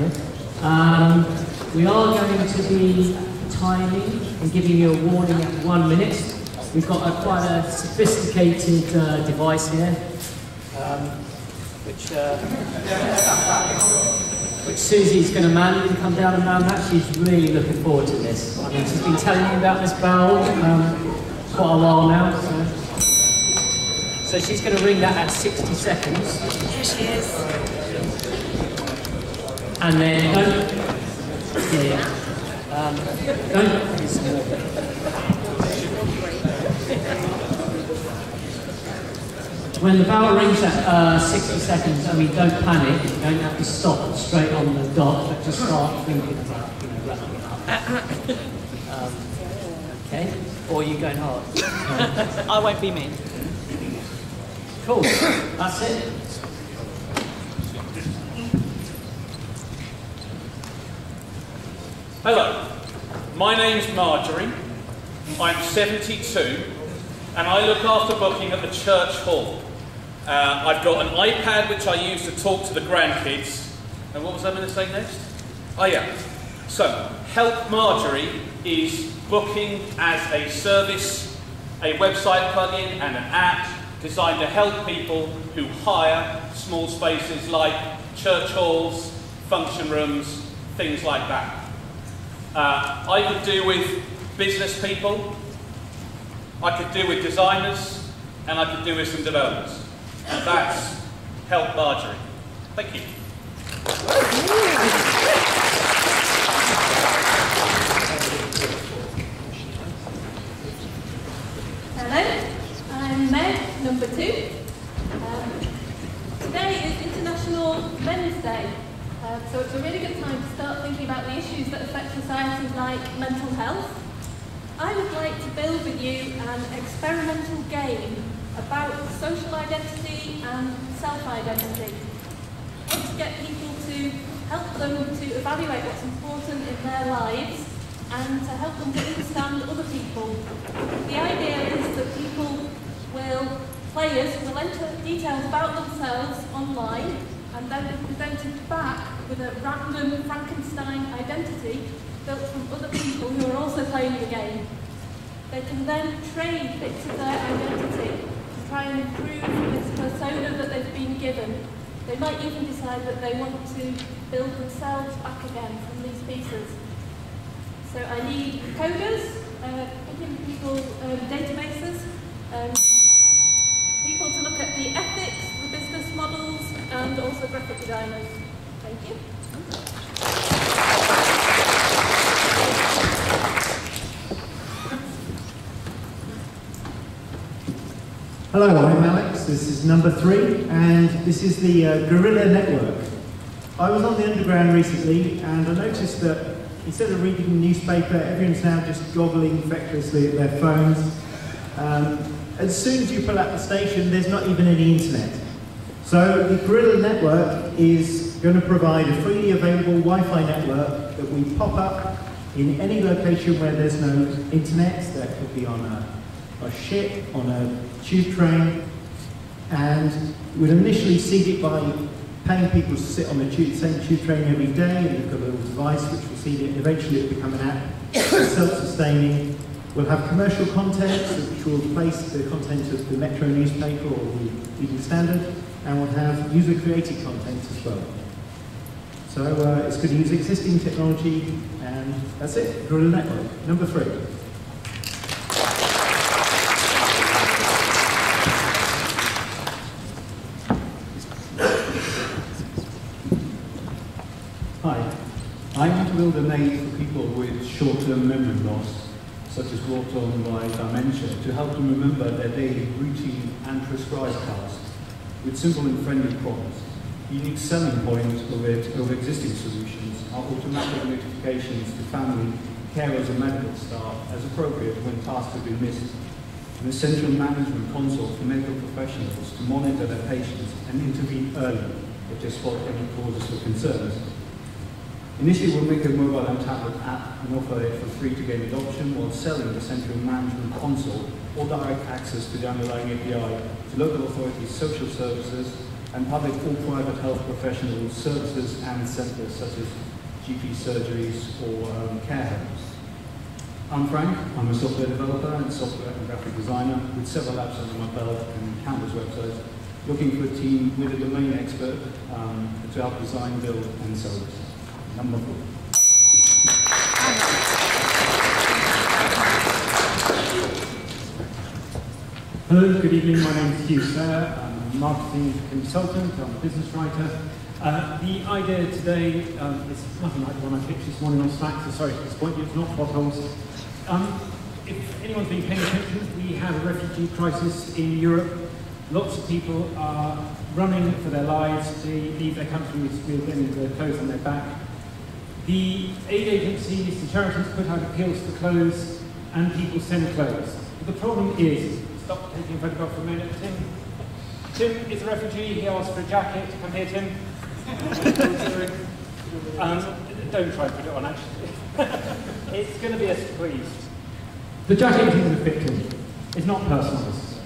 here. We are going to be timing and giving you a warning at 1 minute. We've got quite a sophisticated device here, which Susie's going to come down and man that. She's really looking forward to this. I mean, she's been telling me about this barrel quite a while now. So she's going to ring that at 60 seconds. Here she is. And then when the bell rings at 60 seconds, I mean, don't panic. You don't have to stop straight on the dot, but just start thinking about wrapping it up. Okay? Or you going hard? I won't be mean. Cool. That's it. Hello. My name's Marjorie. I'm 72, and I look after booking at the church hall. I've got an iPad which I use to talk to the grandkids. And what was I going to say next? Oh yeah. So, Help Marjorie is booking as a service, a website plugin, and an app, designed to help people who hire small spaces like church halls, function rooms, things like that. I could do with business people, I could do with designers, and I could do with some developers. And that's Help Marjorie. Thank you. Hello. I'm Meg, number 2. Today is International Men's Day, so it's a really good time to start thinking about the issues that affect society like mental health. I would like to build with you an experimental game about social identity and self-identity. I want to get people to help them to evaluate what's important in their lives and to help them to understand other people. The idea is that players will enter details about themselves online and then be presented back with a random Frankenstein identity built from other people who are also playing the game. They can then trade bits of their identity to try and improve this persona that they've been given. They might even decide that they want to build themselves back again from these pieces. So I need coders, people, databases, people to look at the ethics, the business models, and also graphic designers. Thank you. Hello, I'm Alex. This is number 3, and this is the Gorilla Network. I was on the Underground recently, and I noticed that instead of reading the newspaper, everyone's now just gobbling fecklessly at their phones. As soon as you pull out the station, there's not even any internet. So the Gorilla Network is going to provide a freely available Wi-Fi network that we pop up in any location where there's no internet. That could be on a ship, on a tube train, and we'll initially seed it by paying people to sit on the same tube train every day, and we've got a little device which will seed it. Eventually it'll become an app, self-sustaining. We'll have commercial content, which will replace the content of the Metro newspaper or the Evening Standard, and we'll have user-created content as well. So it's going to use existing technology, and that's it, Gorilla Network, number 3. Hi, I want to build an aid for people with short-term memory loss, such as brought on by dementia, to help them remember their daily routine and prescribed tasks with simple and friendly prompts. Unique selling points over existing solutions are automatic notifications to family, carers and medical staff as appropriate when tasks have been missed. An essential management console for medical professionals to monitor their patients and intervene early if they spot any causes or concerns. Initially, we'll make a mobile and tablet app and offer it for free to gain adoption while selling the central management console or direct access to the underlying API to local authorities, social services, and public or private health professional services and centres such as GP surgeries or care homes. I'm Frank, I'm a software developer and software and graphic designer with several apps under my belt and countless websites, looking for a team with a domain expert to help design, build and sell this. Number 4. Hello, good evening, my name is Hugh Fair, I'm a marketing consultant, I'm a business writer. The idea today is nothing like the one I pitched this morning on Slack, so sorry to disappoint you, it's not potholes. If anyone's been paying attention, we have a refugee crisis in Europe. Lots of people are running for their lives, they leave their countries with their clothes on their back. The aid agencies, the charities put out appeals for clothes and people send clothes. But the problem is, stop taking a photograph for a minute, Tim is a refugee, he asked for a jacket, come here Tim. Don't try and put it on actually. It's going to be a squeeze. The jacket isn't a victim, it's not personalised.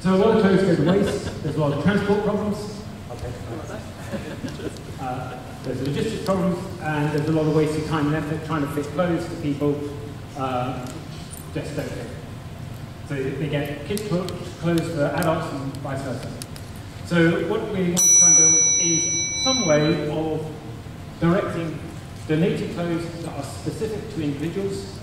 So a lot of clothes go to waste, there's a lot of transport problems, okay, there's logistics problems, and there's a lot of wasted time and effort trying to fit clothes to people just don't fit. So they get kids' clothes for adults and vice versa. So what we want to try and build is some way of directing donated clothes that are specific to individuals.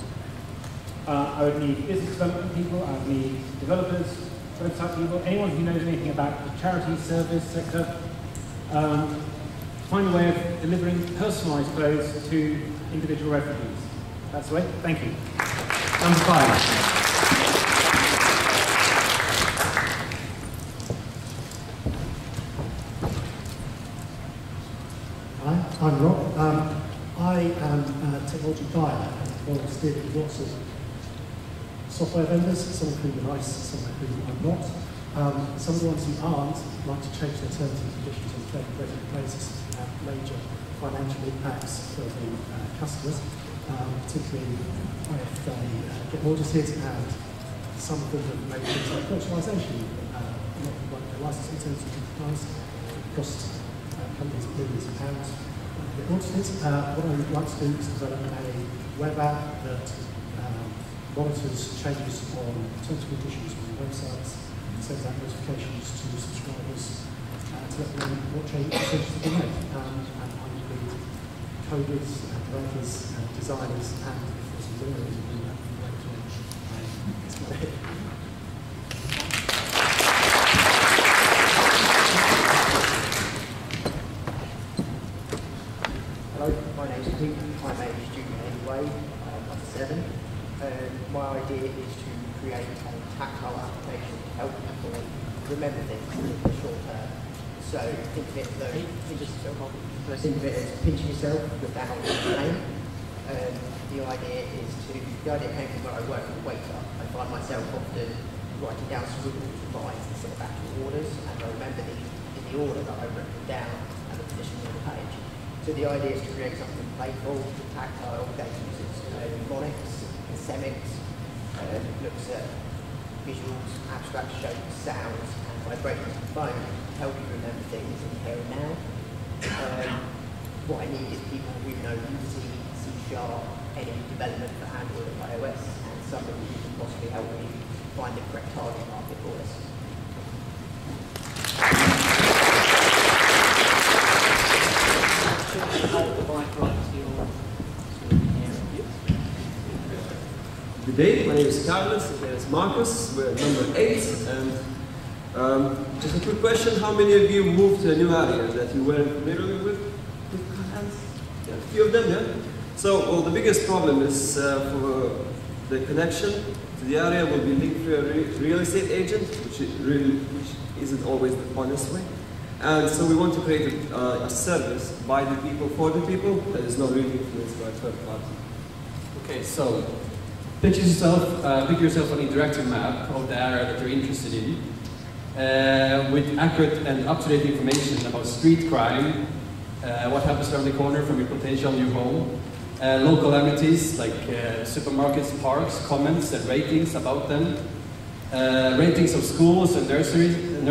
I would need business development people, I would need developers, website people, anyone who knows anything about the charity service sector. Find a way of delivering personalised clothes to individual refugees. That's the way. Thank you. Number 5. I'm Rob. I am a technology buyer and I've dealing with lots of software vendors, some of whom are nice, some of whom are not. Some of the ones who aren't like to change their terms and conditions on a fairly regular basis and have major financial impacts for the customers, particularly if they get audited, and some of them have made things like virtualization, not like their license in terms of compliance, cost companies billions of pounds. What I would like to do is develop a web app that monitors changes on terms and conditions on websites and sends out notifications to subscribers to let them know what changes have been made. And I would need coders and developers and designers, and if there's a learner who's doing that, I'd like to launch. That's my head. My idea is to create a tactile application to help people remember things in the short term. So think of it as pinching yourself without pain. The idea is to, the idea came from when I work with a waiter. I find myself often writing down scribbles and lines instead of actual orders, and I remember these in the order that I wrote them down and the position on the page. So the idea is to create something playful, tactile, that uses mnemonics, semics, looks at visuals, abstract shapes, sounds, and vibrations on the phone to help you remember things in the here and now. What I need is people who know C#, any development for Android and iOS, and somebody who can possibly help me find the correct target market for us. Good day, my name is Carlos, and there's Marcus, we're at number 8, and just a quick question, how many of you moved to a new area that you weren't familiar with? Yeah, a few of them, yeah? So, well, the biggest problem is for the connection to the area will be linked to a real estate agent, which isn't always the honest way. And so we want to create a service by the people, for the people, that is not really influenced by a third party. Okay, so Picture yourself on an interactive map of the area that you're interested in, with accurate and up-to-date information about street crime, what happens around the corner from your potential new home, local amenities like supermarkets, parks, comments and ratings about them, renting some schools and nurseries in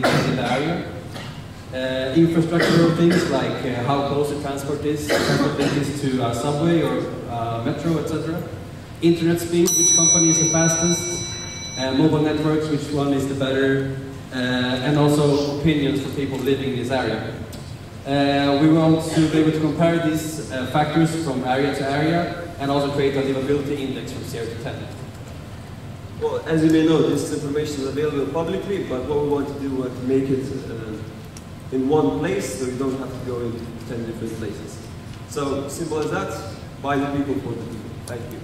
the area, infrastructural things like how close the transport is to our subway or metro, etc. Internet speed, which company is the fastest, mobile networks, which one is the better, and also opinions for people living in this area. We want to be able to compare these factors from area to area and also create a livability index from 0 to 10. Well, as you may know, this information is available publicly, but what we want to do is make it in one place, so you don't have to go into 10 different places. So, simple as that, by the people, for the people. Thank you.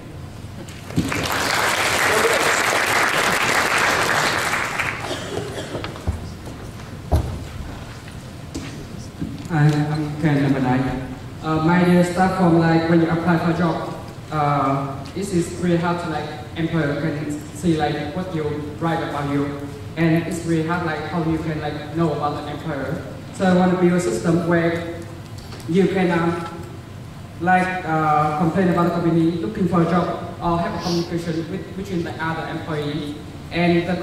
I'm Ken, number 9. My stuff from like when you apply for a job, this is really hard to like employer can see like what you write about you, and it's really hard like how you can like know about the employer. So I want to build a system where you can complain about the company looking for a job or have a communication with between the other employee, and the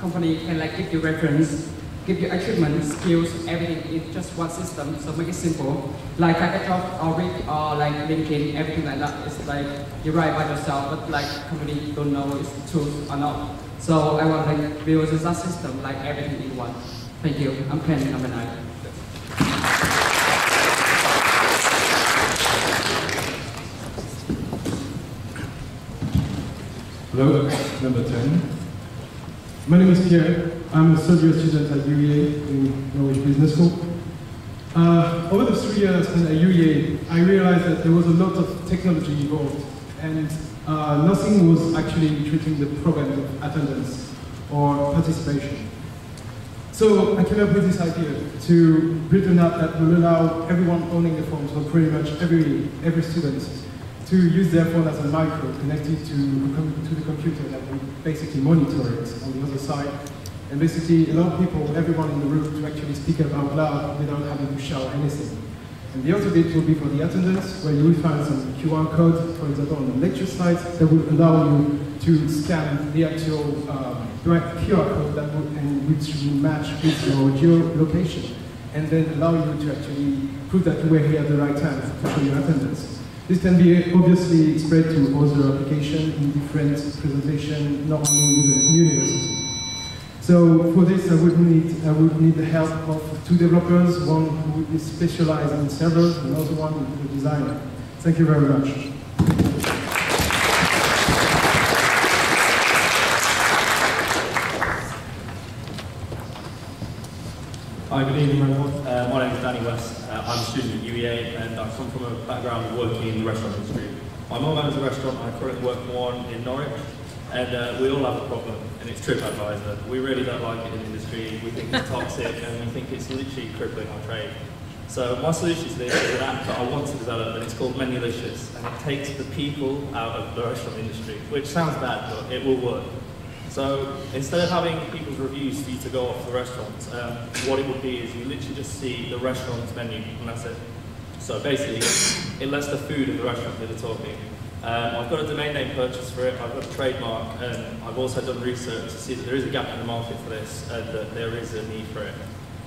company can like give you reference. Give you achievement, skills, everything in just one system, so make it simple. Like a job or read or like LinkedIn, everything like that. It's like you write by yourself, but like company don't know if it's true or not. So I want to like, build that system, like everything in one. Thank you. I'm Ken, number 9. Hello, number 10. My name is Pierre. I'm a third year student at UEA in Norwich Business School. Over the 3 years at UEA, I realized that there was a lot of technology involved, and nothing was actually treating the problem of attendance or participation. So I came up with this idea to build an app that will allow everyone owning the phone, so pretty much every student, to use their phone as a micro connected to the computer that will basically monitor it on the other side. And basically allow people, everyone in the room, to actually speak out loud without having to shout anything. And the other bit will be for the attendance, where you will find some QR code, for example, on the lecture slides, that will allow you to scan the actual QR code that will, and which will match with your geolocation, and then allow you to actually prove that you were here at the right time for your attendance. This can be obviously spread to other applications in different presentations, not only in the university. So for this, I would need the help of 2 developers, one who is specialized in servers, and another one who is a designer. Thank you very much. Hi, good evening everyone. My name is Danny West. I'm a student at UEA, and I come from a background working in the restaurant industry. My mum owns a restaurant, and I currently work for one in Norwich. And we all have a problem, and it's TripAdvisor. We really don't like it in the industry, we think it's toxic, and we think it's literally crippling our trade. So my solution to this is an app that I want to develop, and it's called Menulicious, and it takes the people out of the restaurant industry, which sounds bad, but it will work. So instead of having people's reviews for you to go off the restaurants, what it will be is you literally just see the restaurant's menu, and that's it. So basically, it lets the food of the restaurant do the talking. I've got a domain name purchase for it, I've got a trademark, and I've also done research to see that there is a gap in the market for this and that there is a need for it.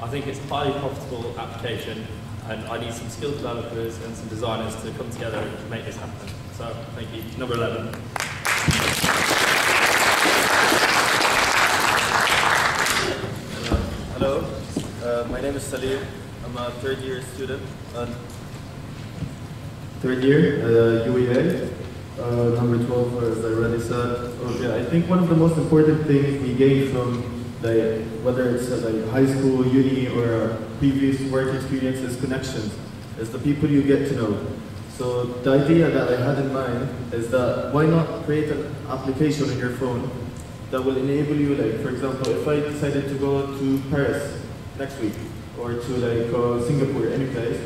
I think it's a highly profitable application, and I need some skilled developers and some designers to come together and make this happen. So, thank you. Number 11. Hello, my name is Salim. I'm a third-year student. Third year, UEA. Number 12, as I already said. Okay, I think one of the most important things we gain from whether it's like high school, uni, or previous work experience is connections. It's the people you get to know. So the idea that I had in mind is that why not create an application on your phone that will enable you, like for example, if I decided to go to Paris next week or to like Singapore, any place.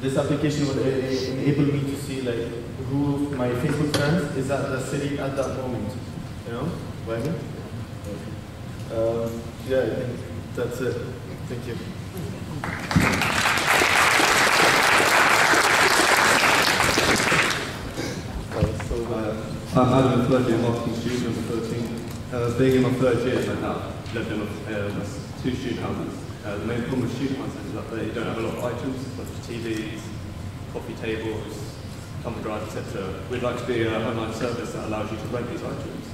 This application will enable me to see like who my Facebook friends is at the city at that moment. You know what I mean? Yeah, I think that's it. Thank you. I'm Adam, a third-year marketing student, number 13. Being in my third year, I have lived in two student houses. The main problem with student houses is that they don't have a lot of items, such as TVs, coffee tables, thumb drives, etc. We'd like to be an online service that allows you to rent these items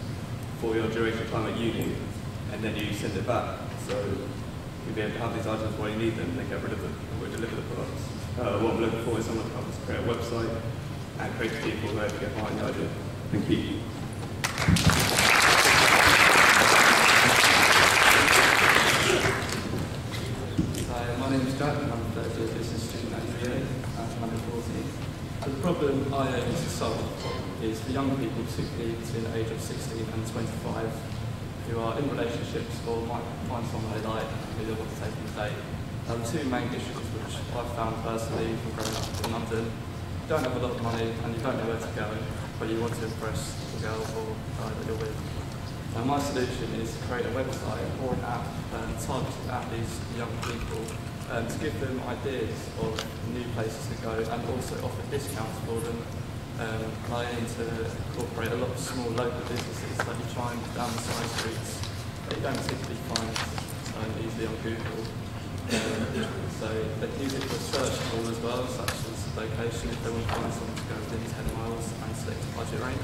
for your duration of time at uni, and then you send it back. So you'll be able to have these items while you need them, then get rid of them, and we'll deliver the products. What we're looking for is someone to help us create a website and creative people who are able to get behind the idea. Thank you. Hi, my name is Dan, and I'm a third-year business student at UEA, and I'm 14. The problem I aim to solve is for young people, particularly between the age of 16 and 25, who are in relationships or might find someone they like who they want to take on a date. Two main issues which I've found personally from growing up in London: you don't have a lot of money and you don't know where to go, but you want to impress the girl or guy that you're with. Now, my solution is to create a website or an app targeted at these young people to give them ideas of new places to go and also offer discounts for them. I aim to incorporate a lot of small local businesses that you find down the side streets that you don't typically find easily on Google. So they can use it for a search tool as well, such as location if they want to find someone to go within 10 miles and select a budget range.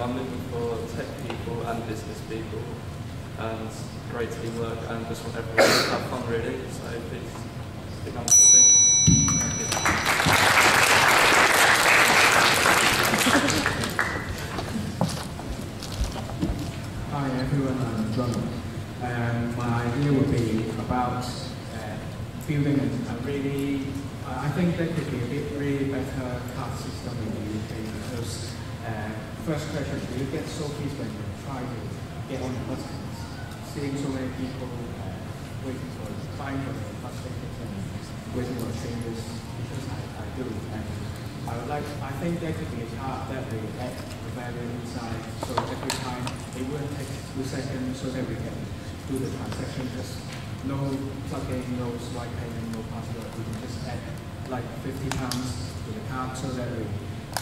I'm looking for tech people and business people and great teamwork, and just want everyone to have fun really, so please stick on to the thing. Hi everyone, I'm John. My idea would be about building a really, I think there could be a bit really better card system in the UK, because first question, do you get so pleased when you try to get on the bus, seeing so many people waiting for the time for the bus tickets and waiting for changes, because I do. And I would like, I think there could be a card that we add the value inside, so every time it wouldn't take 2 seconds, so that we can do the transaction, just no plug-in, no swipe payment, no password. We can just add like 50 pounds to the card, so that we,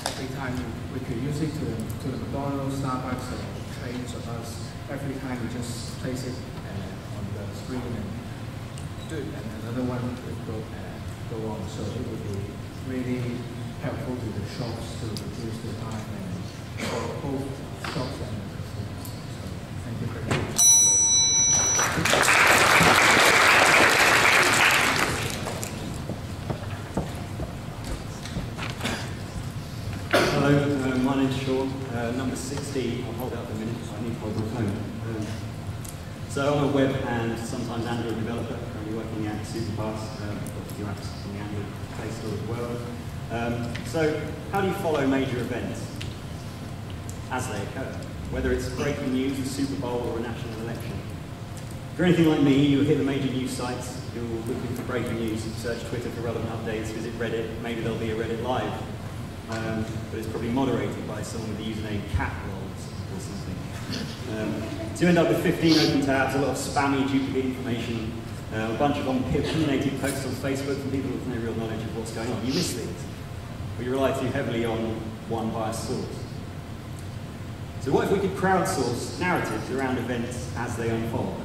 every time we could use it to the McDonald's, Starbucks, or trains or bus. Every time we just place it on the screen and do it, and another one would go on. So it would be really helpful to the shops to reduce the time and for both shops and customers. So thank you very much. Hello, my name's Sean, number 60. I'll hold out the minute because I need to hold my phone. So I'm a web and sometimes Android developer, currently working at Superpass, got a few apps on the Android Play Store as well. So how do you follow major events as they occur? Whether it's breaking news, a Super Bowl or a national election. If you're anything like me, you'll hit the major news sites, you're looking for breaking news, search Twitter for relevant updates, visit Reddit, maybe there'll be a Reddit Live. But it's probably moderated by someone with the username Catworlds or something. So you end up with 15 open tabs, a lot of spammy, duplicate information, a bunch of opinionated posts on Facebook from people with no real knowledge of what's going on. You miss things, but you rely too heavily on one biased source. So what if we could crowdsource narratives around events as they unfold?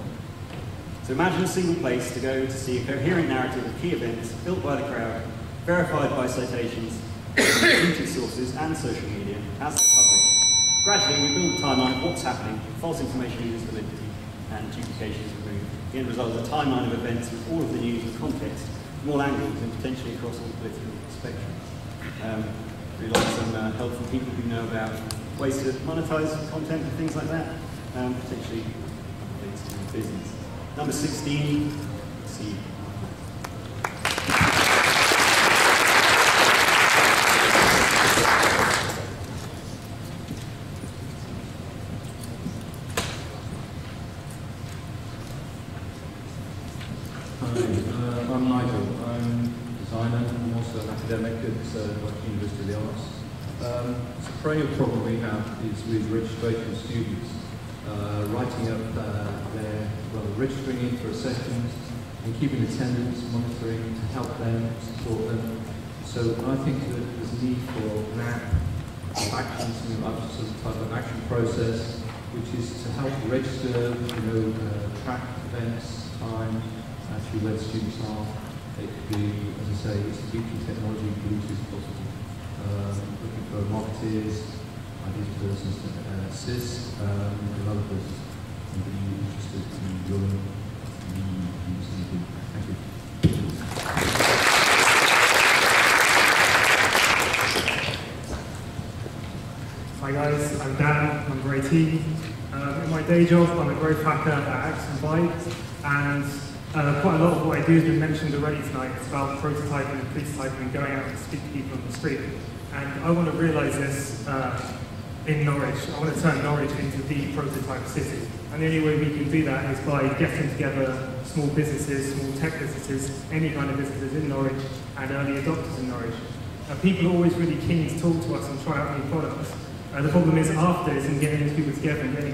So imagine a single place to go to see a coherent narrative of key events built by the crowd, verified by citations, community sources and social media as they're published. Gradually we build a timeline of what's happening, false information uses validity and duplication is removed. The end result is a timeline of events with all of the news and context from all angles and potentially across all political spectrums. We'd like some help from people who know about ways to monetize content and things like that, potentially leads to business. Number 16, see. The problem we have is with registration students writing up registering in for a session and keeping attendance, monitoring to help them, support them. So I think that there's a need for an app actions and some type of action process, which is to help register, track events, time, actually where students are. It could be, as I say, it's the future technology, Bluetooth possible. Looking for marketers, ideas persons to assist, developers, and be interested in your using. Thank you. Hi guys, I'm Dan, I'm Gray Team. In my day job, I'm a growth hacker at Axon Byte, and quite a lot of what I do has been mentioned already tonight. It's about prototyping and prototyping and going out and speak to people on the street. And I want to realise this in Norwich. I want to turn Norwich into the prototype city. And the only way we can do that is by getting together small businesses, small tech businesses, any kind of businesses in Norwich, and early adopters in Norwich. People are always really keen to talk to us and try out new products. The problem is after is in getting these people together and getting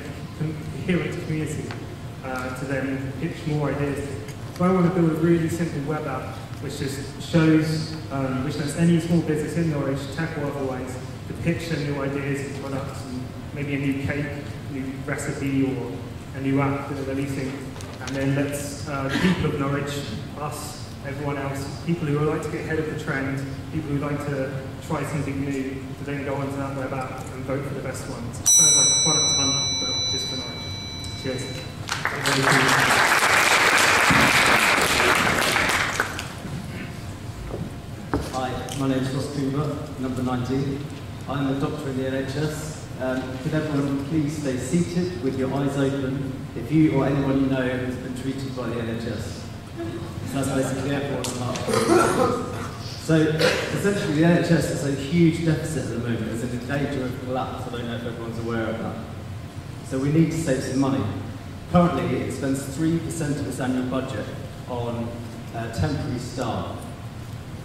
coherent community to then pitch more ideas. So I want to build a really simple web app which just shows, which lets any small business in Norwich, tech or otherwise, to pitch their new ideas and products, and maybe a new cake, a new recipe, or a new app that they're releasing. And then lets the people of Norwich, us, everyone else, people who like to get ahead of the trend, people who like to try something new, to then go onto that web app and vote for the best one. It's kind of like a product hunt, but just for Norwich. Cheers. Hi, my name is Ross Coomber, number 19. I'm a doctor in the NHS. Could everyone please stay seated with your eyes open if you or anyone you know has been treated by the NHS? So that's basically everyone. So, essentially the NHS is a huge deficit at the moment. It's in danger of collapse. I don't know if everyone's aware of that. So we need to save some money. Currently, it spends 3% of its annual budget on temporary staff.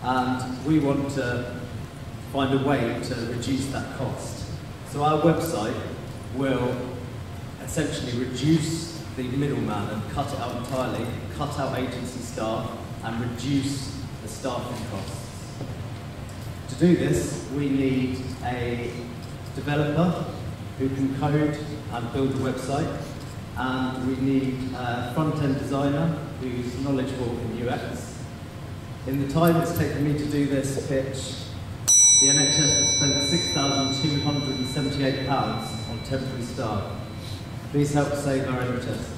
And we want to find a way to reduce that cost. So our website will essentially reduce the middleman and cut it out entirely, cut out agency staff, and reduce the staffing costs. To do this, we need a developer who can code and build a website. And we need a front-end designer who's knowledgeable in UX. In the time it's taken me to do this pitch, the NHS has spent £6,278 on temporary staff. Please help save our NHS.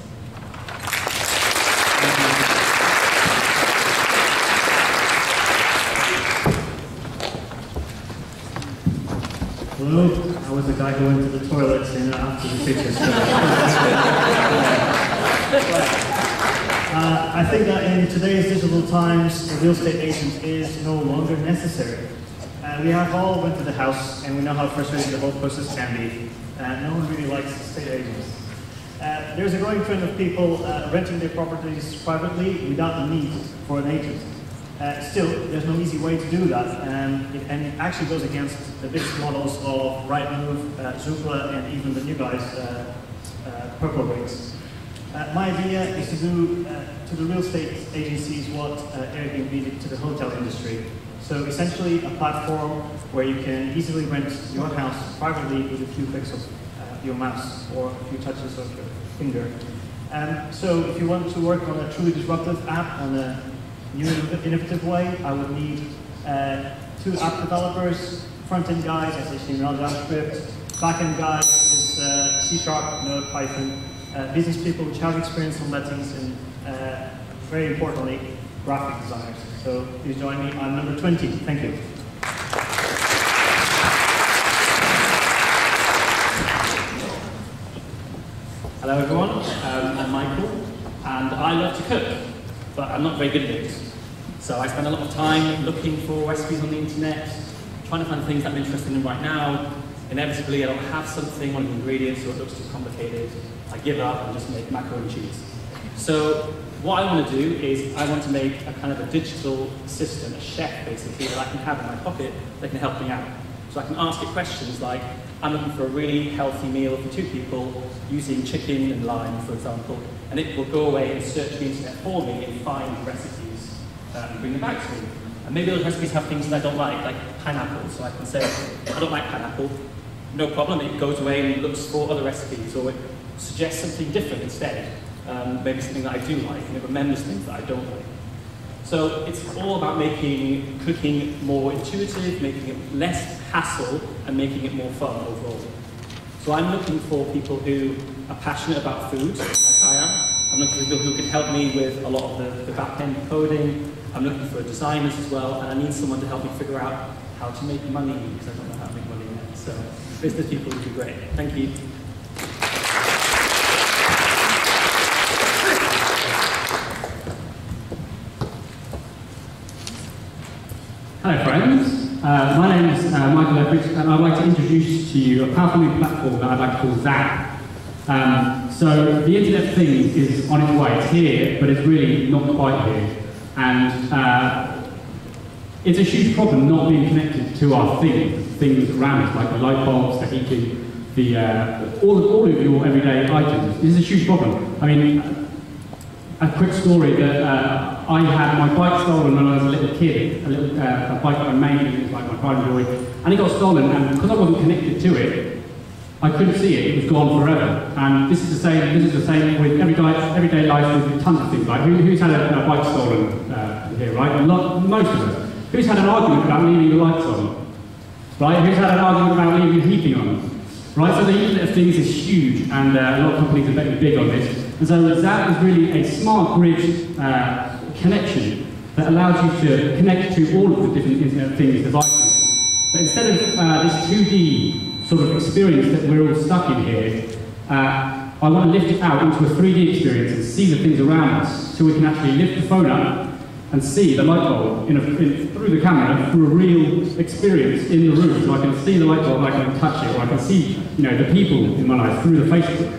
Hello, I was the guy who went to the toilets after the picture. So. I think that in today's digital times, a real estate agent is no longer necessary. We have all went to the house, and we know how frustrating the whole process can be. No one really likes estate agents. There's a growing trend of people renting their properties privately without the need for an agent. Still, there's no easy way to do that, and it actually goes against the business models of Rightmove, Zoopla, and even the new guys, Purplewigs. My idea is to the real estate agencies what Airbnb did to the hotel industry. So essentially, a platform where you can easily rent your house privately with a few clicks of your mouse or a few touches of your finger. So if you want to work on a truly disruptive app on a new innovative way, I would need two app developers, front-end guys, HTML, JavaScript, back-end guys is C#, Node, Python, business people which have experience on lettings, and very importantly, graphic designers. So please join me on number 20. Thank you. Hello everyone, I'm Michael, and I love to cook. But I'm not very good at it. So I spend a lot of time looking for recipes on the internet, trying to find things that I'm interested in right now. Inevitably, I don't have something, one of the ingredients, or it looks too complicated. I give up and just make macaroni and cheese. So what I want to do is I want to make a kind of a digital system, a chef basically, that I can have in my pocket that can help me out. So I can ask it questions like, I'm looking for a really healthy meal for two people using chicken and lime, for example, and it will go away and search the internet for me and find recipes and bring them back to me. And maybe those recipes have things that I don't like pineapple. So I can say, I don't like pineapple. No problem, it goes away and looks for other recipes, or it suggests something different instead. Maybe something that I do like, and it remembers things that I don't like. So it's all about making cooking more intuitive, making it less hassle, and making it more fun overall. So I'm looking for people who are passionate about food, like I am. I'm looking for people who can help me with a lot of the back-end coding. I'm looking for designers as well, and I need someone to help me figure out how to make money, because I don't know how to make money yet. So business people would be great. Thank you. Hello friends, my name is Michael Everidge, and I'd like to introduce to you a powerful new platform that I'd like to call ZAP. So the Internet of Things is on its way. It's here, but it's really not quite here. And it's a huge problem not being connected to our things around us, like the light bulbs, the heating, the, all of your everyday items. This is a huge problem. I mean, a quick story that I had my bike stolen when I was a little kid, a bike that I made, it was like my pride and joy, and it got stolen, and because I wasn't connected to it, I couldn't see it, it was gone forever. And this is the same with everyday life with tons of things, like who's had a bike stolen here, right? Most of us. Who's had an argument about leaving the lights on? Right? Who's had an argument about leaving the heating on? Right? So the Internet of Things is huge, and a lot of companies are betting big on this. And so that is really a smart grid connection that allows you to connect to all of the different Internet of Things devices. But instead of this 2D sort of experience that we're all stuck in here, I want to lift it out into a 3D experience and see the things around us, so we can actually lift the phone up and see the light bulb through the camera through a real experience in the room. So I can see the light bulb, I can touch it, or I can see, you know, the people in my life through the Facebook.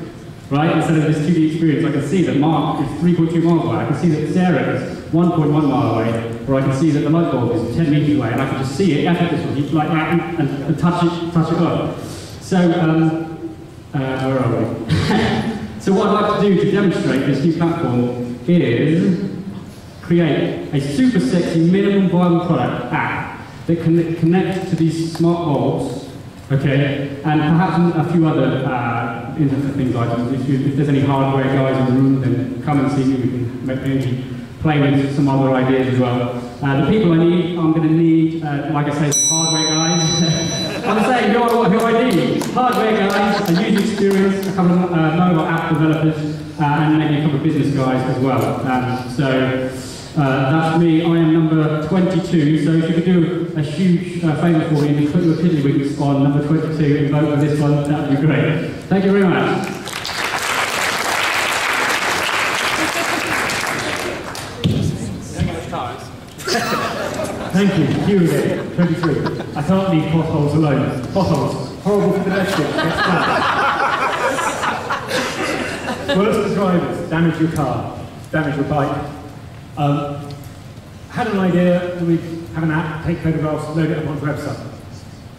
Right? Instead of this 2D experience, I can see that Mark is 3.2 miles away, I can see that Sarah is 1.1 mile away, or I can see that the light bulb is 10 meters away, and I can just see it effortlessly, like that, and touch it up. So, where are we? So what I'd like to do to demonstrate this new platform is create a super sexy minimum viable product app that can connect to these smart bulbs, okay, and perhaps a few other Internet of Things items. If there's any hardware guys in the room, then come and see me. We can maybe play with some other ideas as well. The people I need, I'm going to need, like I say, hardware guys. I'm saying who I need. Hardware guys, a user experience, a couple of mobile app developers, and maybe a couple of business guys as well. That's me. I am number 22. So if you could do a huge favour for me and put your Purplewigs on number 22 and vote for this one, that would be great. Thank you very much. Thank you. Hugh here, 23. I can't leave potholes alone. Potholes, horrible for pedestrians. Worse for drivers. Damage your car. Damage your bike. Had an idea, we have an app, take photographs, load it up onto a website.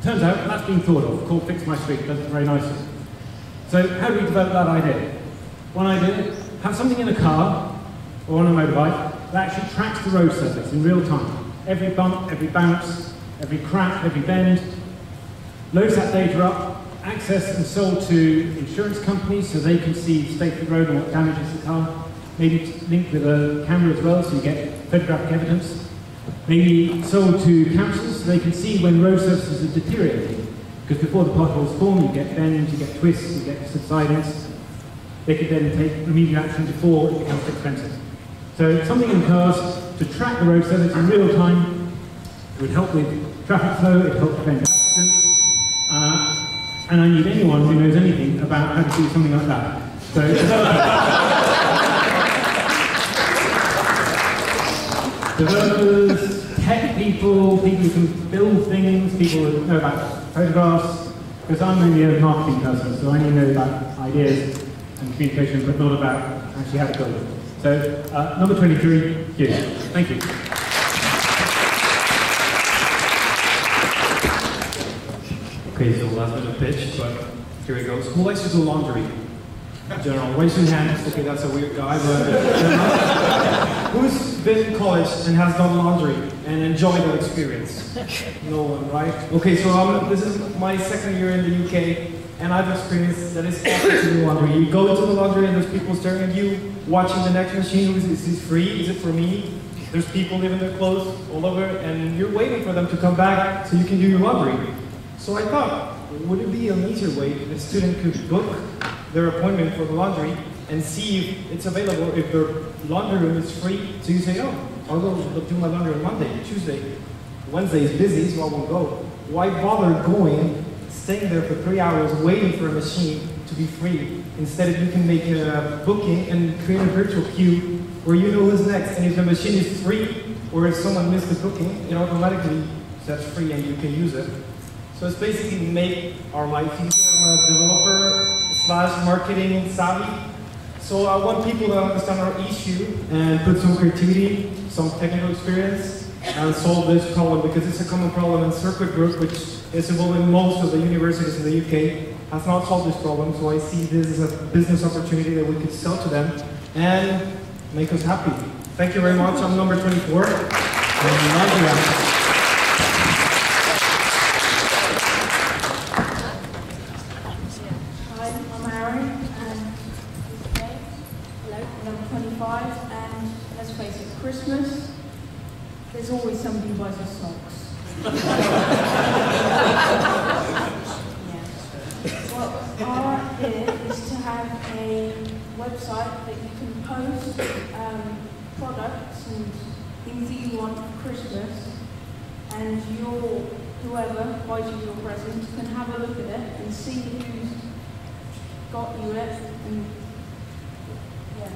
Turns out that's been thought of, called Fix My Street, does it very nicely. So how do we develop that idea? One idea, have something in a car or on a motorbike that actually tracks the road surface in real time. Every bump, every bounce, every crack, every bend, loads that data up, accessed and sold to insurance companies so they can see the state of the road and what damages the car. Maybe linked with a camera as well, so you get photographic evidence. Maybe sold to councils, so they can see when road surfaces are deteriorating. Because before the potholes form, you get bends, you get twists, you get subsidence. They could then take remedial action before it becomes expensive. So something in cars to track the road surface in real time. It would help with traffic flow, it would help prevent accidents. And I need anyone who knows anything about how to do something like that. So. Developers, tech people, people who can build things, people who know about photographs, because I'm only a marketing person, so I only know about ideas and communication, but not about actually how to build it. So, number 23, Hugh. Thank you. Okay, so last bit of pitch, but here we go. Who likes to do laundry? General, raise your hands. Okay, that's a weird guy, but Who's been in college and has done laundry and enjoyed the experience? No one, right? Okay, so this is my second year in the UK, and I've experienced that it's awful to do laundry. You go into the laundry and there's people staring at you, watching the next machine. Is this free? Is it for me? There's people leaving their clothes all over, and you're waiting for them to come back so you can do your laundry. So I thought, would it be an easier way if a student could book their appointment for the laundry and see if it's available, if their laundry room is free? So you say, oh, I'll go do my laundry on Monday, Tuesday. Wednesday is busy, so I won't go. Why bother going, staying there for 3 hours, waiting for a machine to be free? Instead, you can make a booking and create a virtual queue where you know who's next. And if the machine is free, or if someone missed the booking, it automatically says free and you can use it. So it's basically make our life easier. I'm a developer/marketing savvy. So I want people to understand our issue and put some creativity, some technical experience, and solve this problem, because it's a common problem. And Circuit Group, which is involved in most of the universities in the UK, has not solved this problem. So I see this as a business opportunity that we could sell to them and make us happy. Thank you very much. I'm number 24. Christmas, there's always somebody who buys your socks. Yeah. What our idea is to have a website that you can post products and things that you want for Christmas, and whoever buys you your present can have a look at it and see who's got you it, and yeah.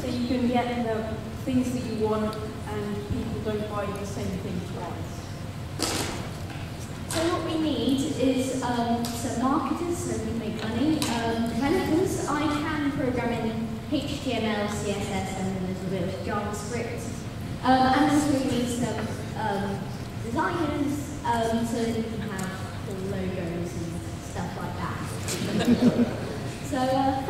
So you can get the things that you want, and people don't buy you the same thing twice. So what we need is some marketers so we make money. Developers, I can program in HTML, CSS, and a little bit of JavaScript. And also we need some designers so that we can have cool logos and stuff like that. So